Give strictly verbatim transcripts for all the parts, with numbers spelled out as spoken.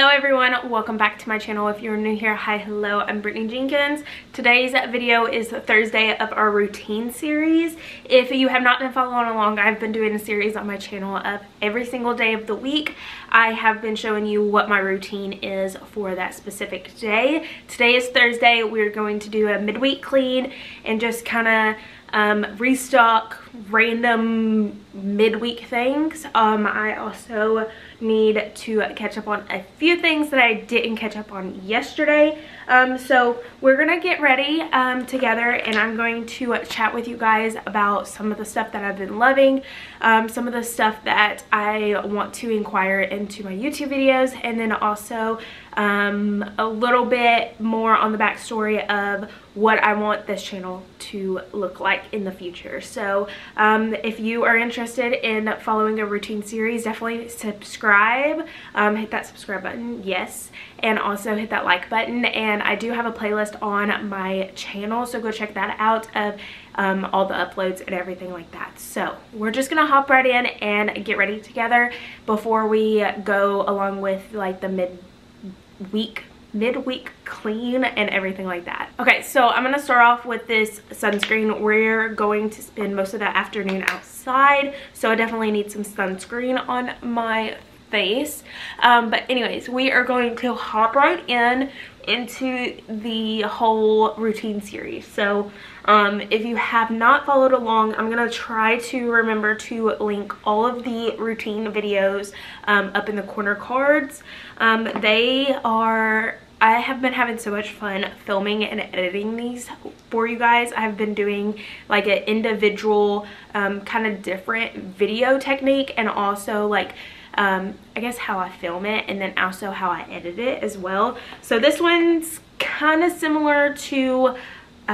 Hello everyone, welcome back to my channel. If you're new here, hi, hello, I'm Brittany Jenkins. Today's video is the Thursday of our routine series. If you have not been following along, I've been doing a series on my channel of every single day of the week. I have been showing you what my routine is for that specific day. Today is Thursday. We're going to do a midweek clean and just kind of um restock random midweek things. um I also need to catch up on a few things that I didn't catch up on yesterday, um so we're gonna get ready um together, and I'm going to chat with you guys about some of the stuff that I've been loving, um some of the stuff that I want to inquire into my YouTube videos, and then also um a little bit more on the backstory of what I want this channel to look like in the future. So um, if you are interested in following a routine series, definitely subscribe, um, hit that subscribe button, yes, and also hit that like button. And I do have a playlist on my channel, so go check that out of um, all the uploads and everything like that. So we're just gonna hop right in and get ready together before we go along with like the mid-week midweek clean and everything like that. Okay, so I'm gonna start off with this sunscreen. We're going to spend most of the afternoon outside, so I definitely need some sunscreen on my face. Um, but anyways, we are going to hop right in into the whole routine series. So um, if you have not followed along, I'm gonna try to remember to link all of the routine videos um, up in the corner cards. Um, they are, I have been having so much fun filming and editing these for you guys. I've been doing like an individual um, kind of different video technique, and also like Um, I guess how I film it, and then also how I edit it as well. So this one's kind of similar to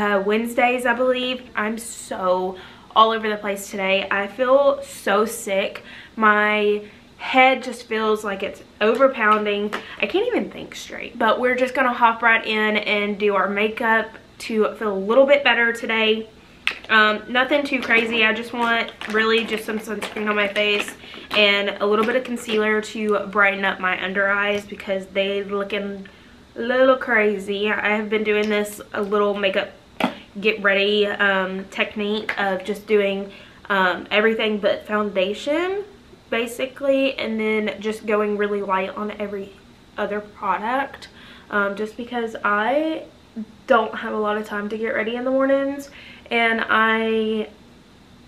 uh, Wednesdays, I believe. I'm so all over the place today. I feel so sick. My head just feels like it's overpounding. I can't even think straight. But we're just gonna hop right in and do our makeup to feel a little bit better today. Um, nothing too crazy. I just want really just some sunscreen on my face and a little bit of concealer to brighten up my under eyes, because they looking a little crazy. I have been doing this a little makeup get ready um, technique of just doing um, everything but foundation basically, and then just going really light on every other product, um, just because I don't have a lot of time to get ready in the mornings. And I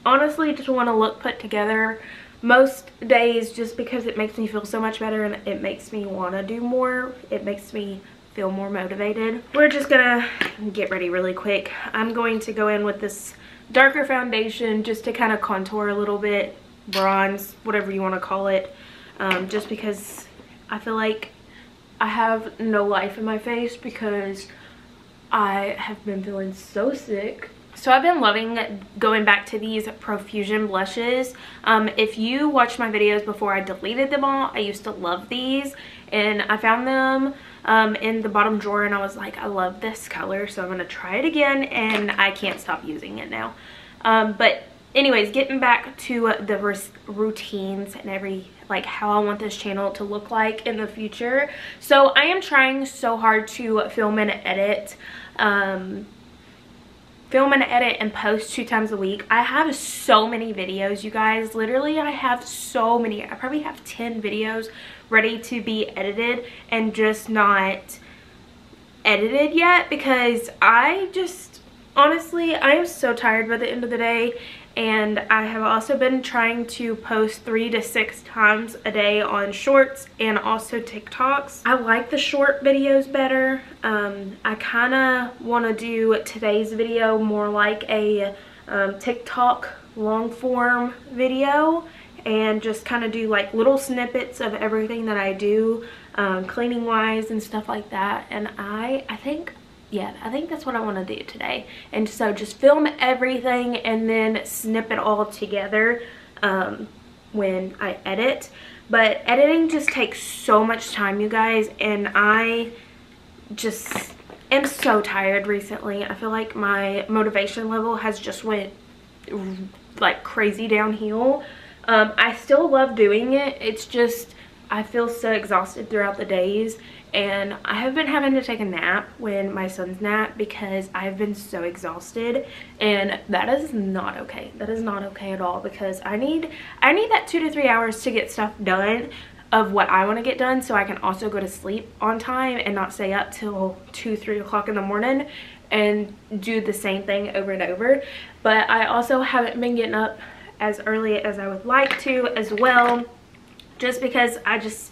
honestly just want to look put together most days, just because it makes me feel so much better, and it makes me want to do more. It makes me feel more motivated. We're just gonna get ready really quick. I'm going to go in with this darker foundation just to kind of contour a little bit, bronze, whatever you want to call it, um, just because I feel like I have no life in my face because I have been feeling so sick. So I've been loving going back to these Profusion blushes. Um, if you watched my videos before I deleted them all, I used to love these, and I found them um, in the bottom drawer, and I was like, I love this color, so I'm gonna try it again, and I can't stop using it now. Um, but anyways, getting back to the routines and every like how I want this channel to look like in the future. So I am trying so hard to film and edit. Um, film and edit and post two times a week. I have so many videos, you guys. Literally, I have so many. I probably have ten videos ready to be edited and just not edited yet, because I just, honestly, I am so tired by the end of the day. And I have also been trying to post three to six times a day on shorts and also TikToks. I like the short videos better. Um, I kind of want to do today's video more like a um, TikTok long form video, and just kind of do like little snippets of everything that I do, um, cleaning wise and stuff like that. And I, I think... yeah, I think that's what I want to do today. And so just film everything and then snip it all together um, when I edit. But editing just takes so much time, you guys, and I just am so tired recently. I feel like my motivation level has just went like crazy downhill. Um, I still love doing it. It's just I feel so exhausted throughout the days, and I have been having to take a nap when my son's nap because I've been so exhausted, and that is not okay. That is not okay at all, because I need I need that two to three hours to get stuff done of what I want to get done, so I can also go to sleep on time and not stay up till two, three o'clock in the morning and do the same thing over and over. But I also haven't been getting up as early as I would like to as well, just because I just,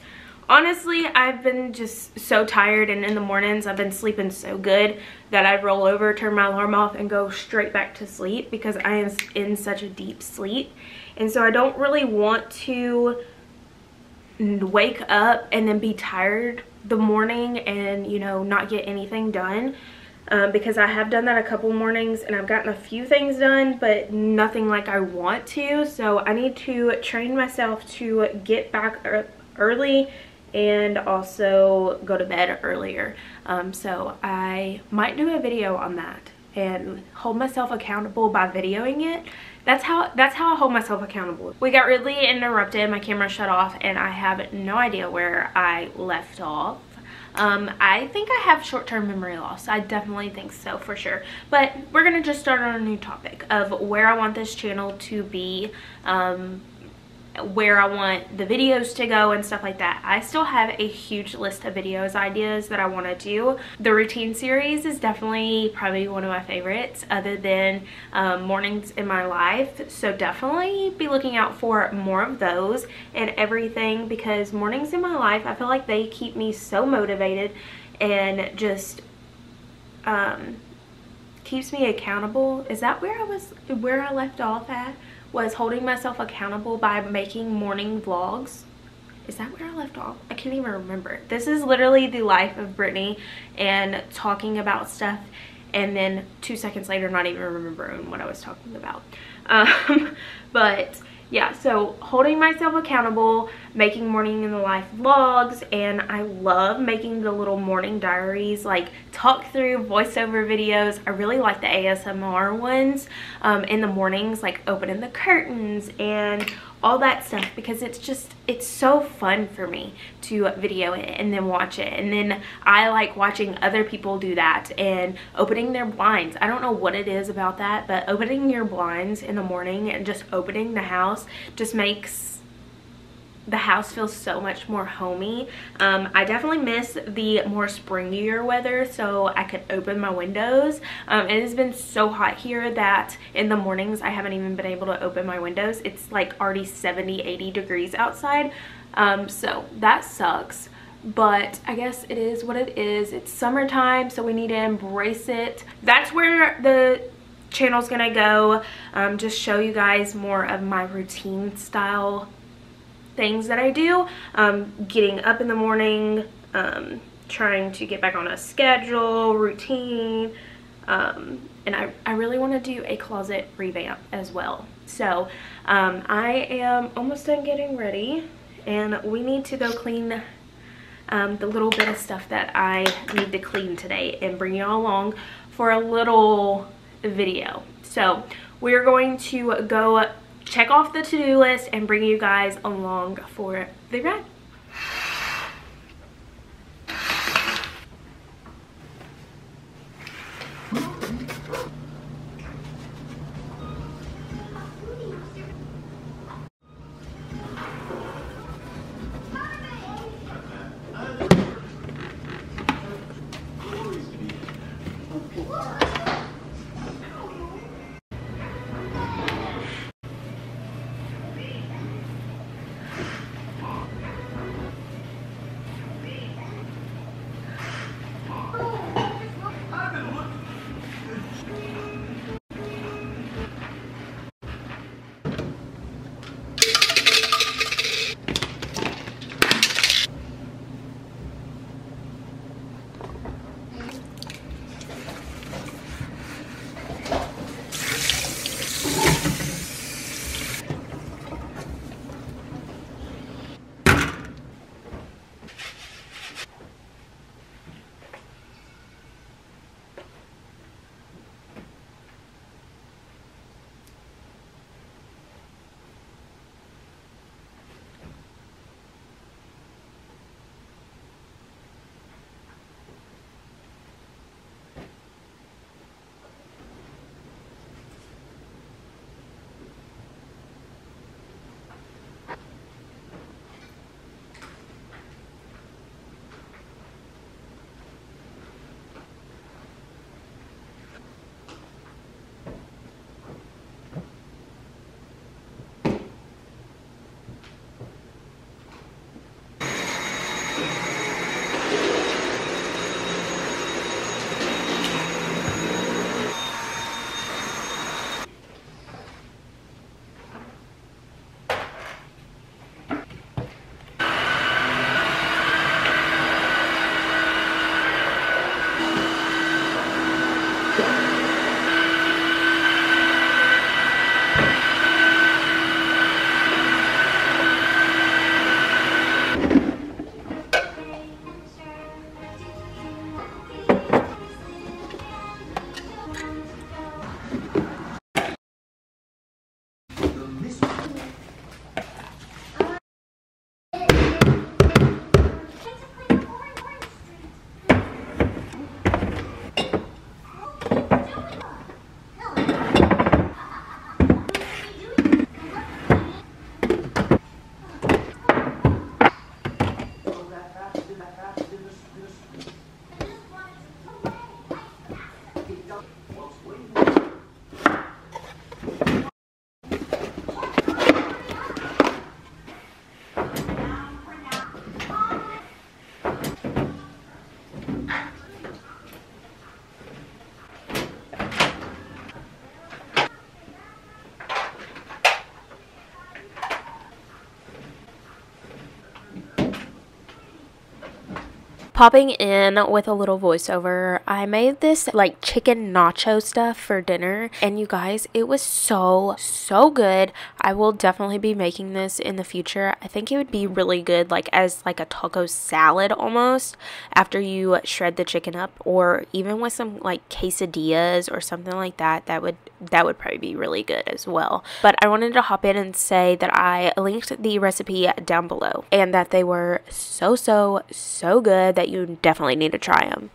honestly, I've been just so tired, and in the mornings I've been sleeping so good that I roll over, turn my alarm off, and go straight back to sleep because I am in such a deep sleep. And so I don't really want to wake up and then be tired the morning and, you know, not get anything done. Um, because I have done that a couple mornings and I've gotten a few things done, but nothing like I want to. So I need to train myself to get back early and also go to bed earlier. Um, so I might do a video on that and hold myself accountable by videoing it. That's how, that's how I hold myself accountable. We got really interrupted, my camera shut off, and I have no idea where I left off. Um, I think I have short-term memory loss. I definitely think so, for sure. But we're going to just start on a new topic of where I want this channel to be, um, where I want the videos to go and stuff like that. I still have a huge list of videos ideas that I want to do. The routine series is definitely probably one of my favorites, other than um, mornings in my life. So definitely be looking out for more of those and everything, because mornings in my life, I feel like they keep me so motivated and just um, keeps me accountable. Is that where I was, where I left off at? Was holding myself accountable by making morning vlogs. Is that where I left off? I can't even remember. This is literally the life of Brittany and talking about stuff, and then two seconds later not even remembering what I was talking about. Um, but yeah, so holding myself accountable, making morning in the life vlogs, and I love making the little morning diaries, like talk through voiceover videos. I really like the A S M R ones um, in the mornings, like opening the curtains and all that stuff, because it's just, it's so fun for me to video it and then watch it. And then I like watching other people do that and opening their blinds. I don't know what it is about that, but opening your blinds in the morning and just opening the house just makes the house feel so much more homey. Um, I definitely miss the more springier weather, so I could open my windows. Um, it has been so hot here that in the mornings I haven't even been able to open my windows. It's like already seventy, eighty degrees outside. Um, so that sucks, but I guess it is what it is. It's summertime, so we need to embrace it. That's where the channel's gonna go. Um, just show you guys more of my routine style things that I do, um, getting up in the morning, um, trying to get back on a schedule, routine, um, and I, I really want to do a closet revamp as well. So um, I am almost done getting ready, and we need to go clean um, the little bit of stuff that I need to clean today and bring y'all along for a little video. So we're going to go check off the to-do list and bring you guys along for the ride. popping in with a little voiceover. I made this like chicken nacho stuff for dinner, and you guys, it was so so good. I will definitely be making this in the future. I think it would be really good like as like a taco salad almost, after you shred the chicken up, or even with some like quesadillas or something like that. That would that would probably be really good as well. But I wanted to hop in and say that I linked the recipe down below and that they were so so so good that you definitely need to try them.